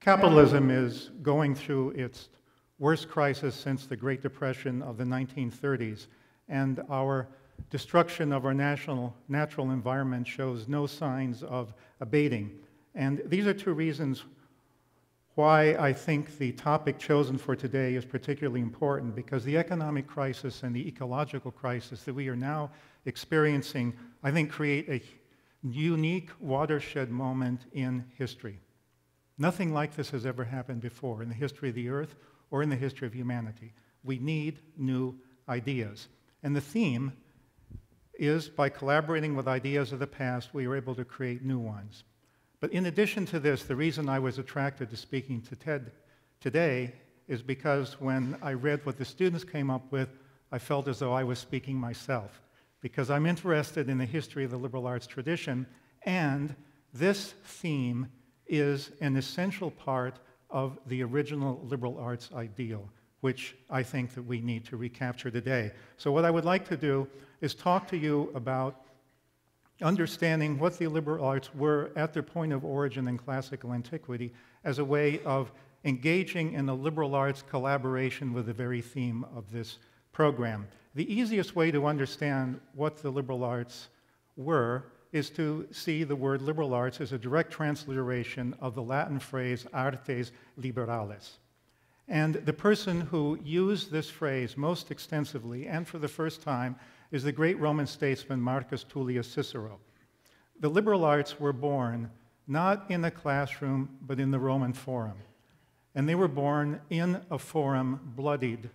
Capitalism is going through its worst crisis since the Great Depression of the 1930s, and our destruction of our natural environment shows no signs of abating. And these are two reasons why I think the topic chosen for today is particularly important, because the economic crisis and the ecological crisis that we are now experiencing, I think, create a unique watershed moment in history. Nothing like this has ever happened before in the history of the Earth or in the history of humanity. We need new ideas. And the theme is, by collaborating with ideas of the past, we are able to create new ones. But in addition to this, the reason I was attracted to speaking to TED today is because when I read what the students came up with, I felt as though I was speaking myself, because I'm interested in the history of the liberal arts tradition, and this theme is an essential part of the original liberal arts ideal, which I think that we need to recapture today. So what I would like to do is talk to you about understanding what the liberal arts were at their point of origin in classical antiquity as a way of engaging in a liberal arts collaboration with the very theme of this program. The easiest way to understand what the liberal arts were is to see the word liberal arts as a direct transliteration of the Latin phrase artes liberales. And the person who used this phrase most extensively and for the first time is the great Roman statesman Marcus Tullius Cicero. The liberal arts were born not in a classroom, but in the Roman forum. And they were born in a forum bloodied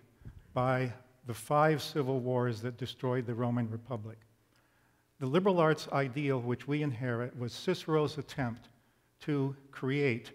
by the 5 civil wars that destroyed the Roman Republic. The liberal arts ideal which we inherit was Cicero's attempt to create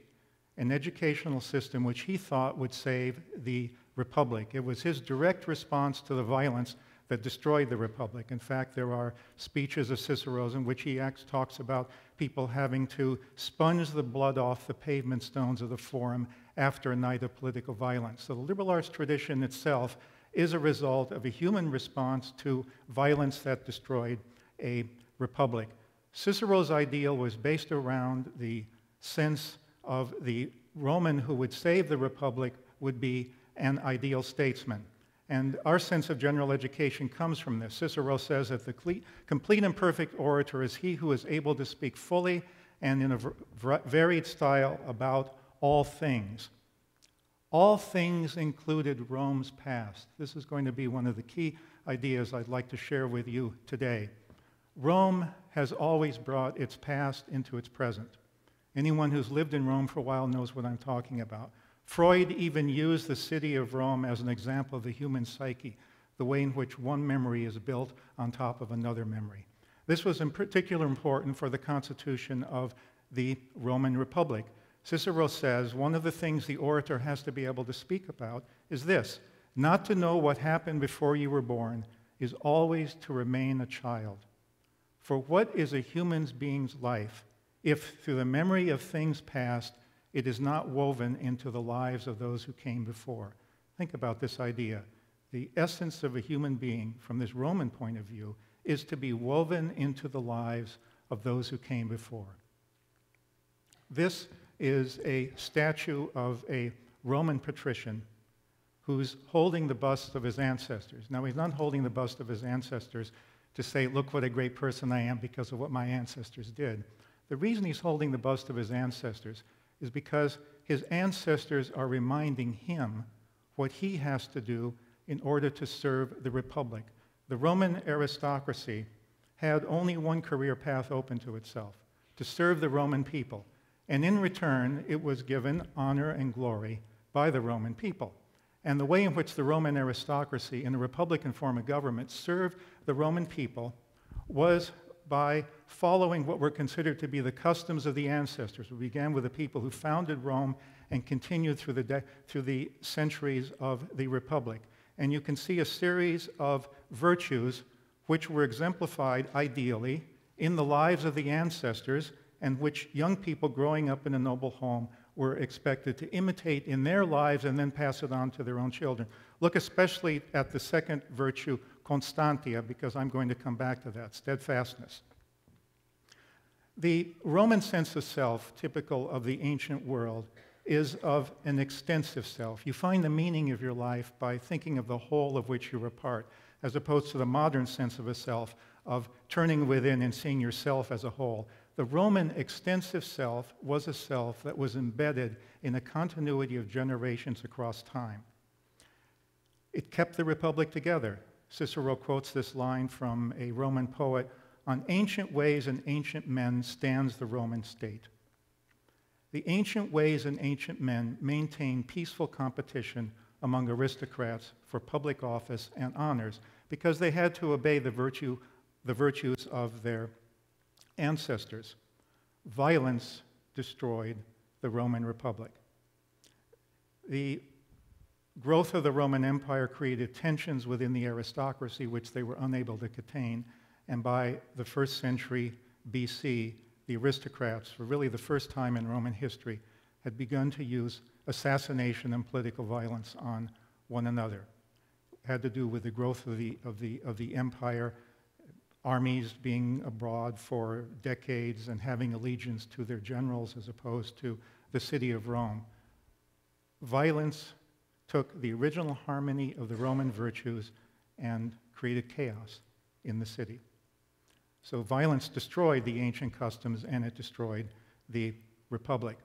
an educational system which he thought would save the Republic. It was his direct response to the violence that destroyed the Republic. In fact, there are speeches of Cicero's in which he talks about people having to sponge the blood off the pavement stones of the Forum after a night of political violence. So the liberal arts tradition itself is a result of a human response to violence that destroyed a republic. Cicero's ideal was based around the sense of the Roman who would save the republic would be an ideal statesman. And our sense of general education comes from this. Cicero says that the complete and perfect orator is he who is able to speak fully and in a varied style about all things. All things included Rome's past. This is going to be one of the key ideas I'd like to share with you today. Rome has always brought its past into its present. Anyone who's lived in Rome for a while knows what I'm talking about. Freud even used the city of Rome as an example of the human psyche, the way in which one memory is built on top of another memory. This was in particular important for the constitution of the Roman Republic. Cicero says one of the things the orator has to be able to speak about is this: not to know what happened before you were born is always to remain a child. For what is a human being's life if, through the memory of things past, it is not woven into the lives of those who came before? Think about this idea. The essence of a human being, from this Roman point of view, is to be woven into the lives of those who came before. This is a statue of a Roman patrician who's holding the bust of his ancestors. Now, he's not holding the bust of his ancestors to say, look what a great person I am because of what my ancestors did. The reason he's holding the bust of his ancestors is because his ancestors are reminding him what he has to do in order to serve the Republic. The Roman aristocracy had only one career path open to itself: to serve the Roman people. And in return, it was given honor and glory by the Roman people. And the way in which the Roman aristocracy in a republican form of government served the Roman people was by following what were considered to be the customs of the ancestors. We began with the people who founded Rome and continued through the centuries of the Republic. And you can see a series of virtues which were exemplified, ideally, in the lives of the ancestors and which young people growing up in a noble home were expected to imitate in their lives and then pass it on to their own children. Look especially at the second virtue, constantia, because I'm going to come back to that, steadfastness. The Roman sense of self, typical of the ancient world, is of an extensive self. You find the meaning of your life by thinking of the whole of which you were part, as opposed to the modern sense of a self of turning within and seeing yourself as a whole. The Roman extensive self was a self that was embedded in a continuity of generations across time. It kept the Republic together. Cicero quotes this line from a Roman poet, "On ancient ways and ancient men stands the Roman state." The ancient ways and ancient men maintained peaceful competition among aristocrats for public office and honors because they had to obey the virtues of their ancestors. Violence destroyed the Roman Republic. The growth of the Roman Empire created tensions within the aristocracy which they were unable to contain, and by the first century BC, the aristocrats, for really the first time in Roman history, had begun to use assassination and political violence on one another. It had to do with the growth of the empire, armies being abroad for decades and having allegiance to their generals as opposed to the city of Rome. Violence took the original harmony of the Roman virtues and created chaos in the city. So violence destroyed the ancient customs and it destroyed the Republic.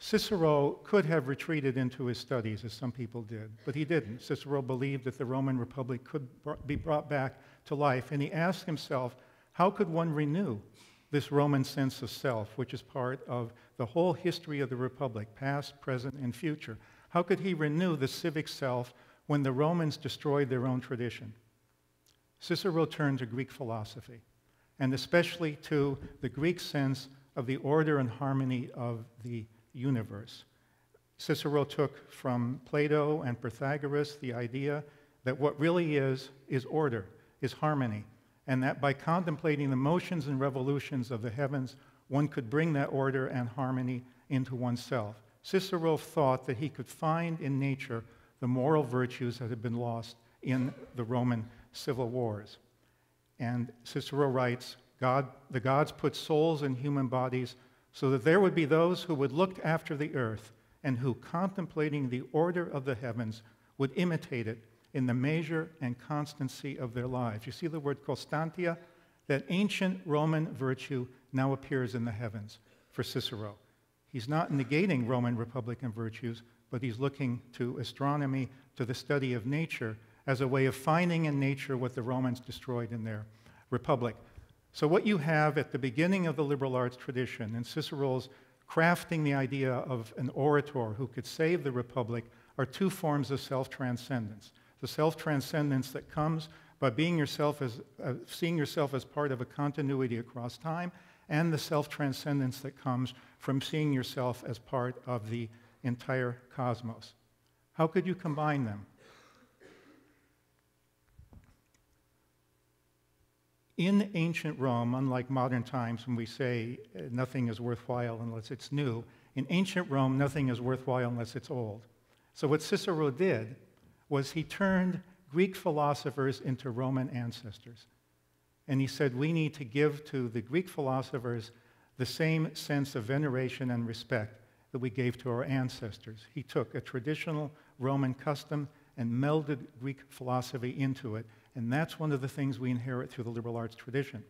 Cicero could have retreated into his studies, as some people did, but he didn't. Cicero believed that the Roman Republic could be brought back to life, and he asked himself, how could one renew this Roman sense of self, which is part of the whole history of the Republic, past, present, and future? How could he renew the civic self when the Romans destroyed their own tradition? Cicero turned to Greek philosophy, and especially to the Greek sense of the order and harmony of the universe. Cicero took from Plato and Protagoras the idea that what really is order, is harmony, and that by contemplating the motions and revolutions of the heavens, one could bring that order and harmony into oneself. Cicero thought that he could find in nature the moral virtues that had been lost in the Roman civil wars. And Cicero writes, "The gods put souls in human bodies so that there would be those who would look after the earth and who, contemplating the order of the heavens, would imitate it in the measure and constancy of their lives." You see the word constantia? That ancient Roman virtue now appears in the heavens for Cicero. He's not negating Roman Republican virtues, but he's looking to astronomy, to the study of nature, as a way of finding in nature what the Romans destroyed in their Republic. So what you have at the beginning of the liberal arts tradition, and Cicero's crafting the idea of an orator who could save the Republic, are two forms of self-transcendence. The self-transcendence that comes by being yourself as, seeing yourself as part of a continuity across time, and the self-transcendence that comes from seeing yourself as part of the entire cosmos. How could you combine them? In ancient Rome, unlike modern times when we say nothing is worthwhile unless it's new, in ancient Rome, nothing is worthwhile unless it's old. So what Cicero did was he turned Greek philosophers into Roman ancestors. And he said, we need to give to the Greek philosophers the same sense of veneration and respect that we gave to our ancestors. He took a traditional Roman custom and melded Greek philosophy into it. And that's one of the things we inherit through the liberal arts tradition.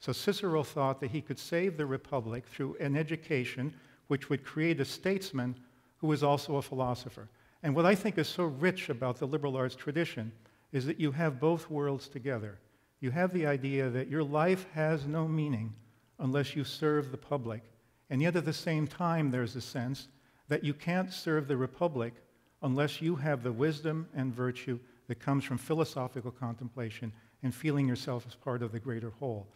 So Cicero thought that he could save the Republic through an education which would create a statesman who was also a philosopher. And what I think is so rich about the liberal arts tradition is that you have both worlds together. You have the idea that your life has no meaning unless you serve the public. And yet at the same time, there's a sense that you can't serve the Republic unless you have the wisdom and virtue that comes from philosophical contemplation and feeling yourself as part of the greater whole.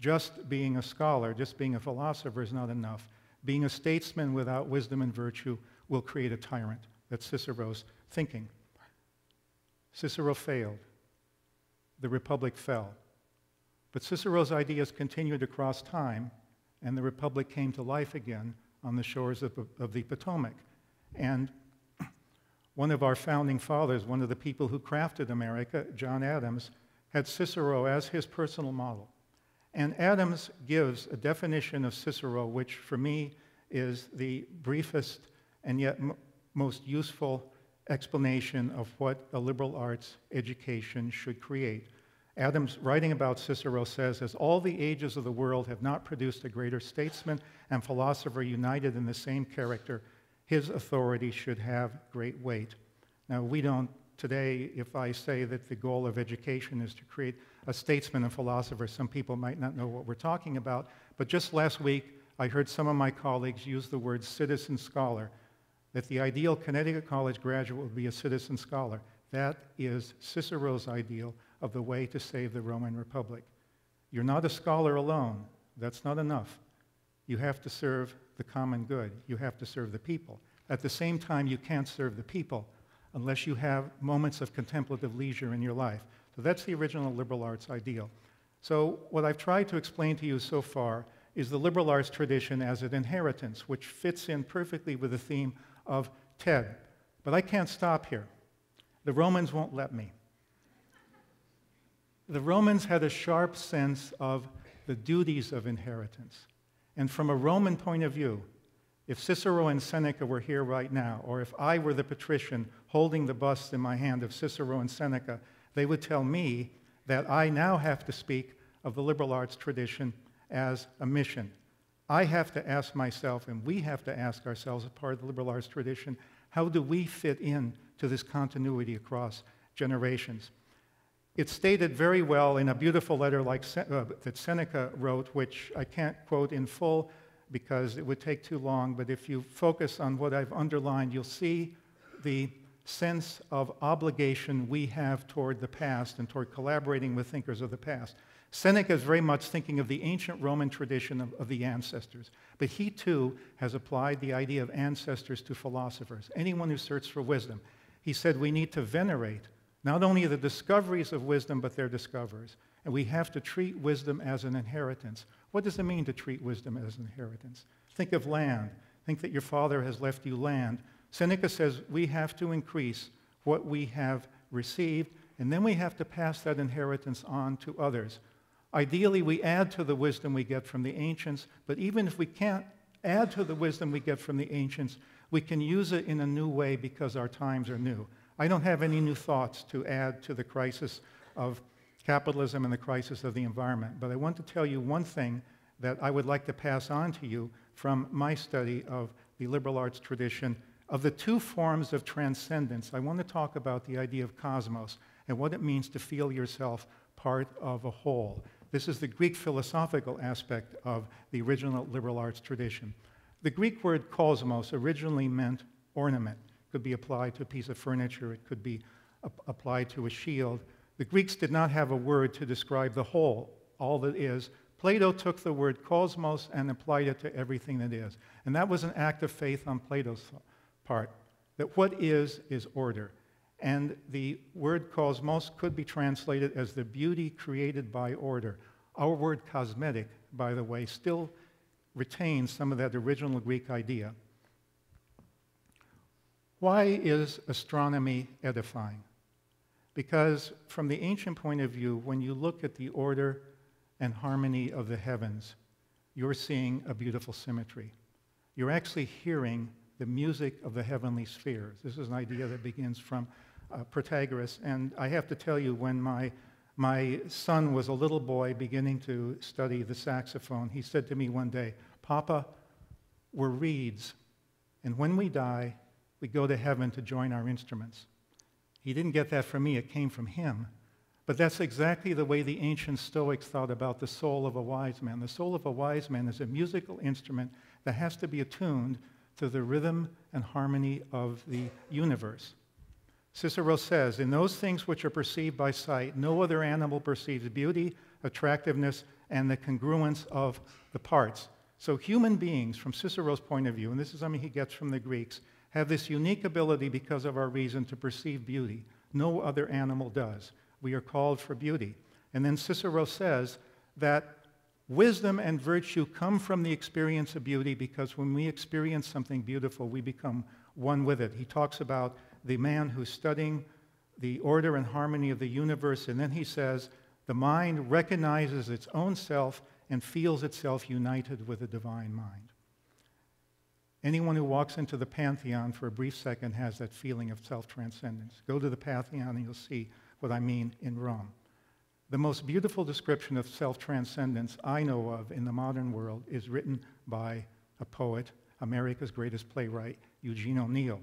Just being a scholar, just being a philosopher is not enough. Being a statesman without wisdom and virtue will create a tyrant. That's Cicero's thinking. Cicero failed. The Republic fell. But Cicero's ideas continued across time and the Republic came to life again on the shores of the Potomac. And one of our founding fathers, one of the people who crafted America, John Adams, had Cicero as his personal model. And Adams gives a definition of Cicero, which for me is the briefest and yet most useful explanation of what a liberal arts education should create. Adams, writing about Cicero, says, "As all the ages of the world have not produced a greater statesman and philosopher united in the same character, his authority should have great weight." Now, we don't today, if I say that the goal of education is to create a statesman and philosopher, some people might not know what we're talking about, but just last week, I heard some of my colleagues use the word citizen scholar, that the ideal Connecticut College graduate would be a citizen scholar. That is Cicero's ideal of the way to save the Roman Republic. You're not a scholar alone. That's not enough. You have to serve the common good. You have to serve the people. At the same time, you can't serve the people unless you have moments of contemplative leisure in your life. So that's the original liberal arts ideal. So what I've tried to explain to you so far is the liberal arts tradition as an inheritance, which fits in perfectly with the theme of TED. But I can't stop here. The Romans won't let me. The Romans had a sharp sense of the duties of inheritance. And from a Roman point of view, if Cicero and Seneca were here right now, or if I were the patrician holding the bust in my hand of Cicero and Seneca, they would tell me that I now have to speak of the liberal arts tradition as a mission. I have to ask myself, and we have to ask ourselves as part of the liberal arts tradition, how do we fit in to this continuity across generations? It's stated very well in a beautiful letter like that Seneca wrote, which I can't quote in full because it would take too long, but if you focus on what I've underlined, you'll see the sense of obligation we have toward the past and toward collaborating with thinkers of the past. Seneca is very much thinking of the ancient Roman tradition of the ancestors, but he too has applied the idea of ancestors to philosophers, anyone who searches for wisdom. He said we need to venerate not only the discoveries of wisdom, but their discoverers. And we have to treat wisdom as an inheritance. What does it mean to treat wisdom as an inheritance? Think of land. Think that your father has left you land. Seneca says we have to increase what we have received, and then we have to pass that inheritance on to others. Ideally, we add to the wisdom we get from the ancients, but even if we can't add to the wisdom we get from the ancients, we can use it in a new way because our times are new. I don't have any new thoughts to add to the crisis of capitalism and the crisis of the environment, but I want to tell you one thing that I would like to pass on to you from my study of the liberal arts tradition. Of the two forms of transcendence, I want to talk about the idea of cosmos and what it means to feel yourself part of a whole. This is the Greek philosophical aspect of the original liberal arts tradition. The Greek word kosmos originally meant ornament. Could be applied to a piece of furniture, it could be applied to a shield. The Greeks did not have a word to describe the whole, all that is. Plato took the word cosmos and applied it to everything that is. And that was an act of faith on Plato's part, that what is order. And the word cosmos could be translated as the beauty created by order. Our word cosmetic, by the way, still retains some of that original Greek idea. Why is astronomy edifying? Because from the ancient point of view, when you look at the order and harmony of the heavens, you're seeing a beautiful symmetry. You're actually hearing the music of the heavenly spheres. This is an idea that begins from Protagoras. And I have to tell you, when my son was a little boy beginning to study the saxophone, he said to me one day, "Papa, we're reeds, and when we die, we go to heaven to join our instruments." He didn't get that from me, it came from him. But that's exactly the way the ancient Stoics thought about the soul of a wise man. The soul of a wise man is a musical instrument that has to be attuned to the rhythm and harmony of the universe. Cicero says, "In those things which are perceived by sight, no other animal perceives beauty, attractiveness, and the congruence of the parts." So human beings, from Cicero's point of view, and this is something he gets from the Greeks, have this unique ability because of our reason to perceive beauty. No other animal does. We are called for beauty. And then Cicero says that Wisdom and virtue come from the experience of beauty, because when we experience something beautiful, we become one with it. He talks about the man who's studying the order and harmony of the universe, and then he says, the mind recognizes its own self and feels itself united with the divine mind. Anyone who walks into the Pantheon for a brief second has that feeling of self-transcendence. Go to the Pantheon and you'll see what I mean in Rome. The most beautiful description of self-transcendence I know of in the modern world is written by a poet, America's greatest playwright, Eugene O'Neill,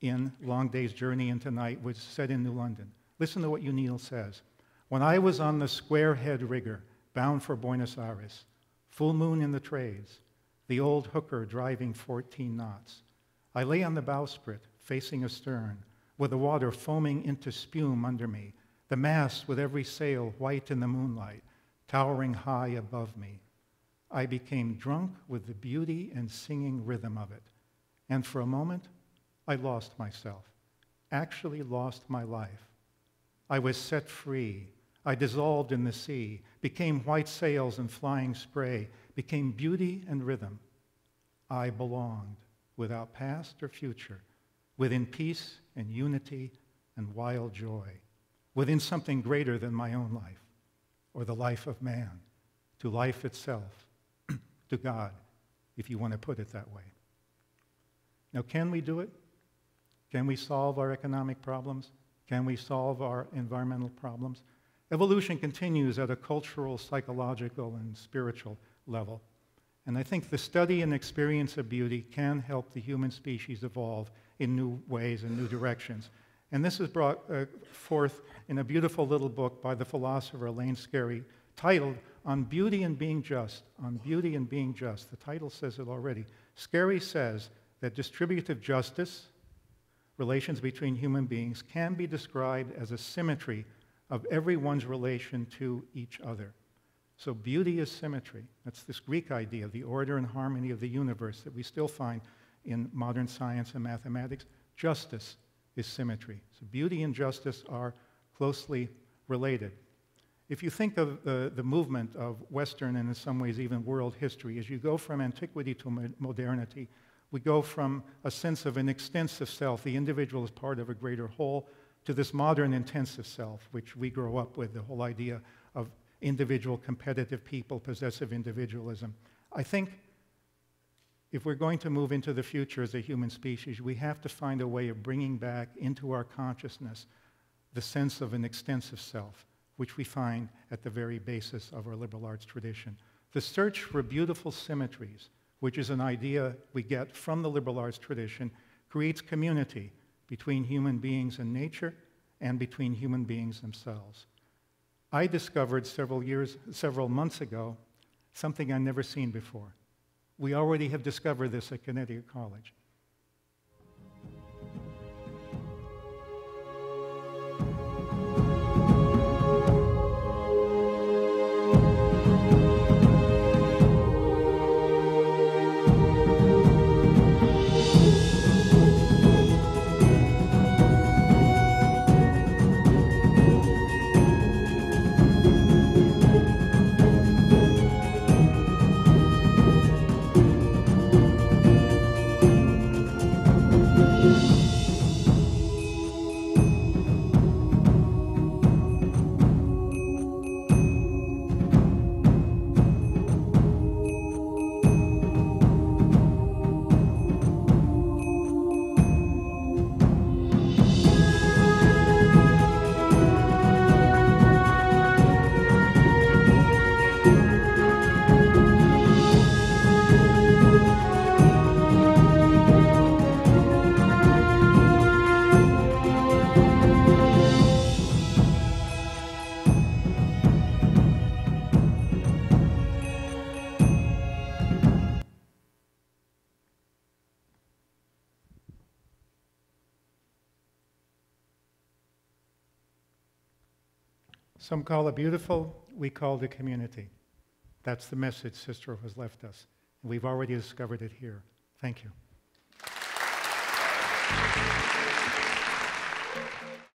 in Long Day's Journey Into Night, which is set in New London. Listen to what O'Neill says. When I was on the square-head rigger, bound for Buenos Aires, full moon in the trades, the old hooker driving 14 knots, I lay on the bowsprit, facing astern, with the water foaming into spume under me, the mast with every sail white in the moonlight, towering high above me. I became drunk with the beauty and singing rhythm of it. And for a moment, I lost myself, actually lost my life. I was set free. I dissolved in the sea, became white sails and flying spray, became beauty and rhythm. I belonged, without past or future, within peace and unity and wild joy, within something greater than my own life, or the life of man, to life itself, to God, if you want to put it that way. Now, can we do it? Can we solve our economic problems? Can we solve our environmental problems? Evolution continues at a cultural, psychological, and spiritual level. And I think the study and experience of beauty can help the human species evolve in new ways and new directions. And this is brought forth in a beautiful little book by the philosopher Elaine Scarry, titled On Beauty and Being Just. On Beauty and Being Just. The title says it already. Scarry says that distributive justice, relations between human beings, can be described as a symmetry of everyone's relation to each other. So beauty is symmetry. That's this Greek idea of the order and harmony of the universe that we still find in modern science and mathematics. Justice is symmetry. So beauty and justice are closely related. If you think of the movement of Western and in some ways even world history, as you go from antiquity to modernity, we go from a sense of an extensive self, the individual is part of a greater whole, to this modern intensive self, which we grow up with, the whole idea of individual, competitive people, possessive individualism. I think if we're going to move into the future as a human species, we have to find a way of bringing back into our consciousness the sense of an extensive self, which we find at the very basis of our liberal arts tradition. The search for beautiful symmetries, which is an idea we get from the liberal arts tradition, creates community between human beings and nature, and between human beings themselves. I discovered several months ago, something I'd never seen before. We already have discovered this at Connecticut College. Some call it beautiful, we call it community. That's the message Cicero has left us. We've already discovered it here. Thank you.